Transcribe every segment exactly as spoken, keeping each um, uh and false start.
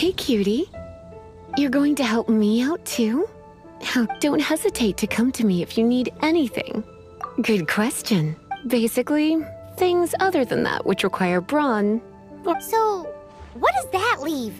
Hey, cutie. You're going to help me out too? Now, don't hesitate to come to me if you need anything. Good question. Basically, things other than that which require brawn. So, what does that leave?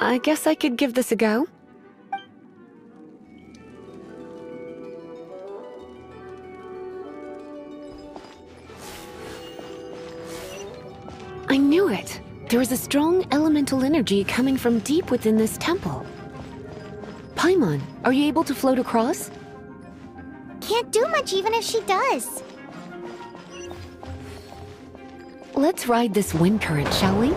I guess I could give this a go. I knew it! There is a strong elemental energy coming from deep within this temple. Paimon, are you able to float across? Can't do much even if she does. Let's ride this wind current, shall we?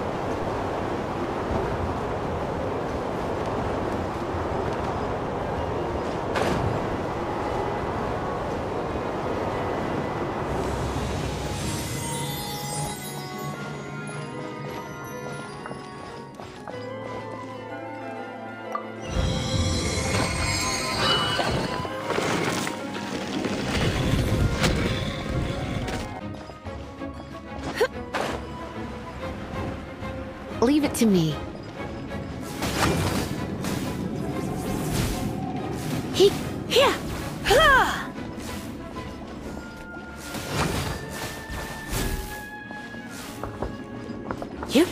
Leave it to me. He, here, ha! Yep.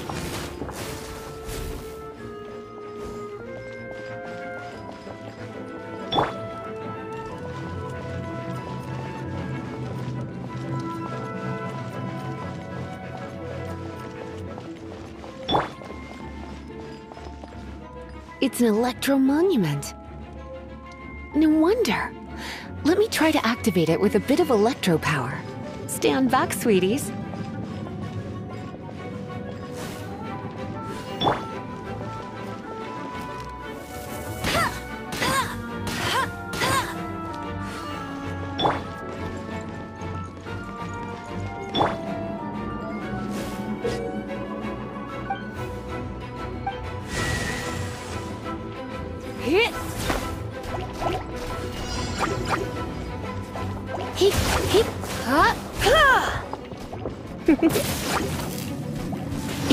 It's an Electro Monument. No wonder. Let me try to activate it with a bit of Electro Power. Stand back, sweeties.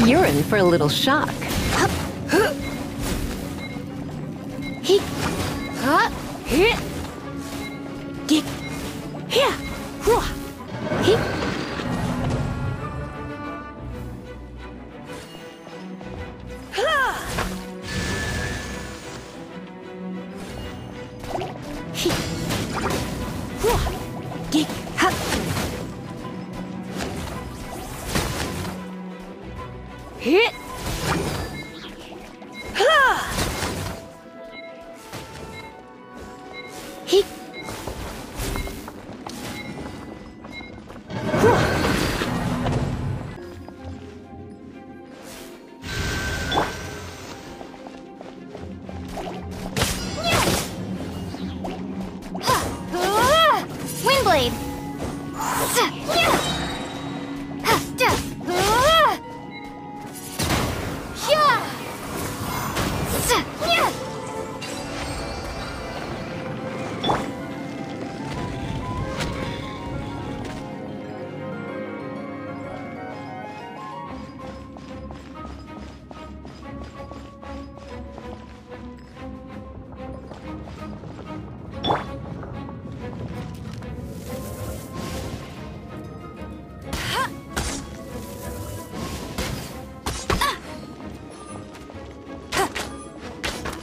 You're in for a little shock. Hit! Ha! He! Wind blade!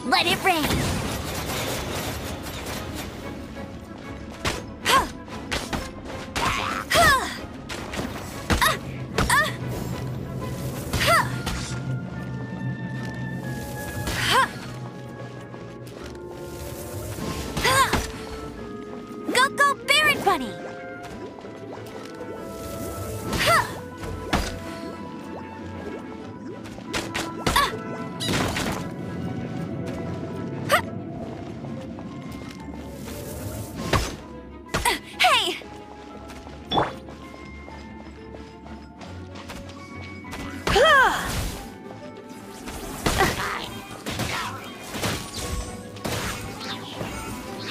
Let it rain!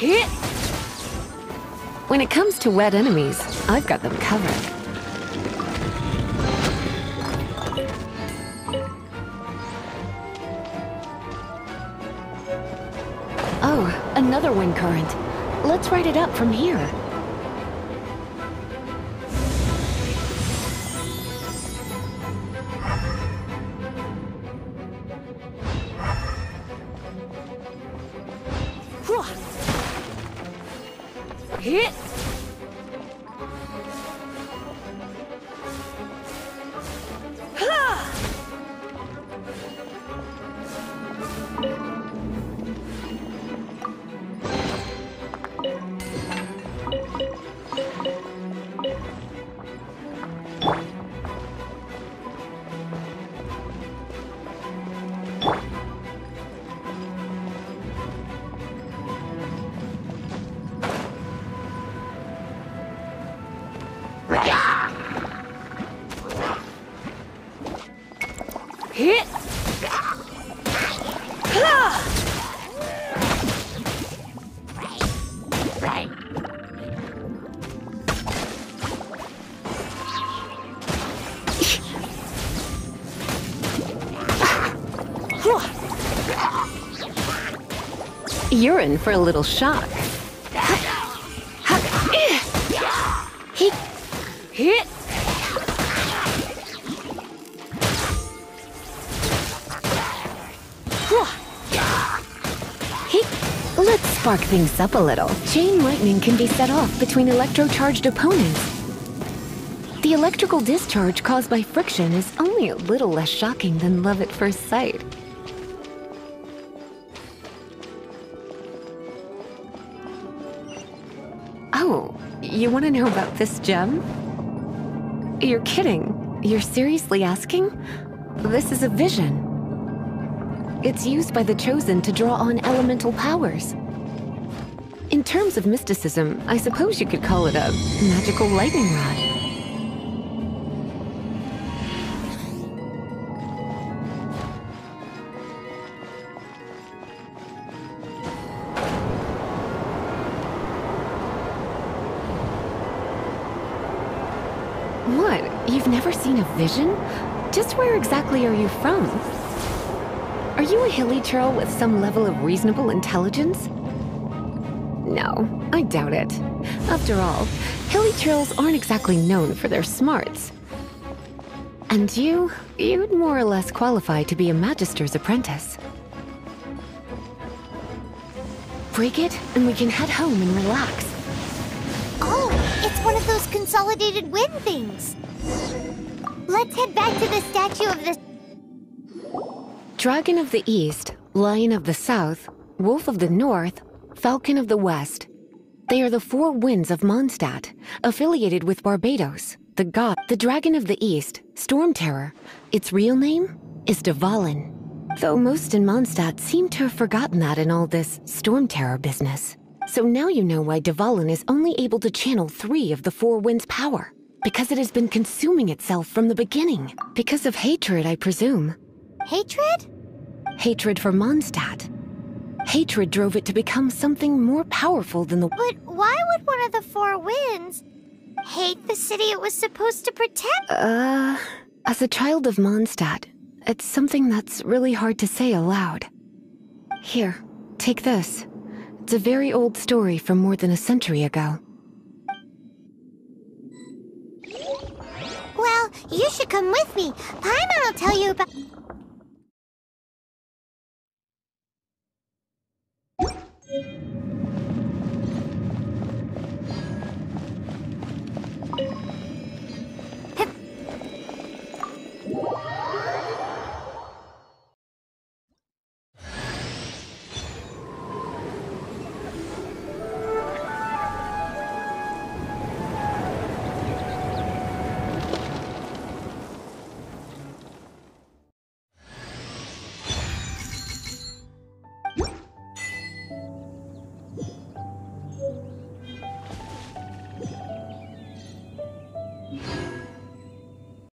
Hit! When it comes to wet enemies, I've got them covered. Oh, another wind current. Let's ride it up from here. Hit! Ha! Hit! You're in for a little shock. Hit! Hit! Let's spark things up a little. Chain lightning can be set off between electro-charged opponents. The electrical discharge caused by friction is only a little less shocking than love at first sight. Oh, you want to know about this gem? You're kidding. You're seriously asking? This is a vision. It's used by the Chosen to draw on elemental powers. In terms of mysticism, I suppose you could call it a magical lightning rod. What? You've never seen a vision? Just where exactly are you from? Are you a hilly churl with some level of reasonable intelligence? No, I doubt it. After all, hilly churls aren't exactly known for their smarts. And you, you'd more or less qualify to be a Magister's apprentice. Break it, and we can head home and relax. Oh, it's one of those consolidated wind things. Let's head back to the Statue of the... Dragon of the East, Lion of the South, Wolf of the North, Falcon of the West. They are the Four Winds of Mondstadt, affiliated with Barbados, the god. The Dragon of the East, Storm Terror, its real name is Dvalin, though most in Mondstadt seem to have forgotten that in all this Storm Terror business. So now you know why Dvalin is only able to channel three of the Four Winds' power, because it has been consuming itself from the beginning. Because of hatred, I presume. Hatred? Hatred for Mondstadt. Hatred drove it to become something more powerful than the... But why would one of the Four Winds hate the city it was supposed to protect? Uh, as a child of Mondstadt, it's something that's really hard to say aloud. Here, take this. It's a very old story from more than a century ago. Well, you should come with me. Paimon will tell you about...